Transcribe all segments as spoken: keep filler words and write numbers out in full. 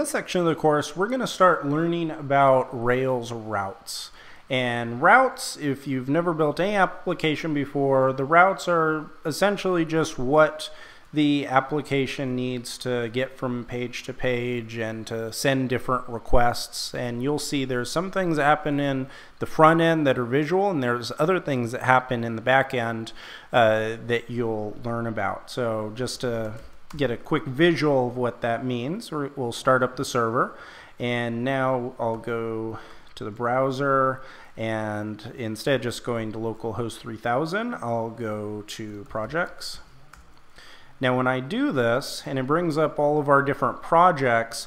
this section of the course, we're going to start learning about Rails routes. And routes, if you've never built any application before, the routes are essentially just what the application needs to get from page to page and to send different requests. And you'll see there's some things that happen in the front end that are visual, and there's other things that happen in the back end uh, that you'll learn about. So just to get a quick visual of what that means, we'll start up the server, and now I'll go to the browser, and instead of just going to localhost three thousand, I'll go to projects. Now when I do this, and it brings up all of our different projects,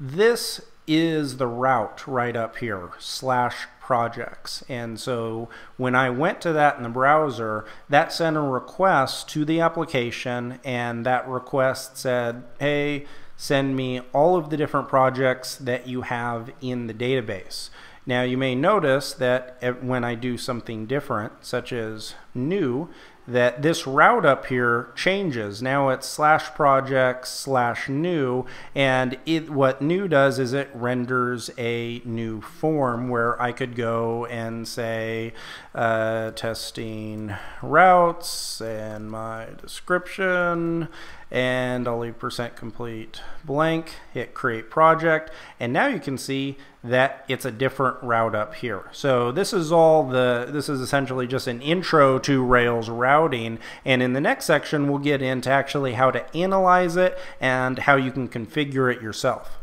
this is the route right up here, slash projects. And so when I went to that in the browser, that sent a request to the application, and that request said, hey, send me all of the different projects that you have in the database. Now you may notice that when I do something different, such as new, that this route up here changes. Now it's slash projects slash new, and it, what new does is it renders a new form where I could go and say uh, testing routes and my description, and I'll leave percent complete blank, hit create project, and now you can see that it's a different route up here. So this is all the, this is essentially just an intro to Rails routing, and in the next section we'll get into actually how to analyze it and how you can configure it yourself.